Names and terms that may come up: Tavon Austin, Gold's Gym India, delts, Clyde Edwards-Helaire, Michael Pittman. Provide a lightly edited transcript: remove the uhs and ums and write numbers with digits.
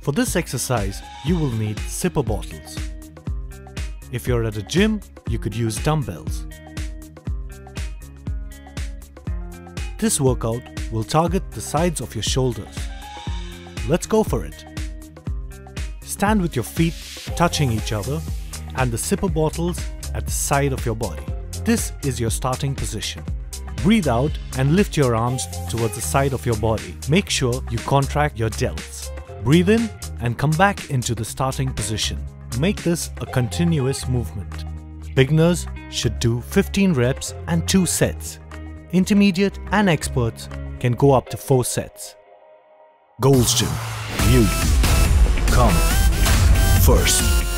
For this exercise, you will need sipper bottles. If you're at a gym, you could use dumbbells. This workout will target the sides of your shoulders. Let's go for it. Stand with your feet touching each other and the sipper bottles at the side of your body. This is your starting position. Breathe out and lift your arms towards the side of your body. Make sure you contract your delts. Breathe in and come back into the starting position. Make this a continuous movement. Beginners should do 15 reps and 2 sets. Intermediate and experts can go up to 4 sets. Gold's Gym. You come first.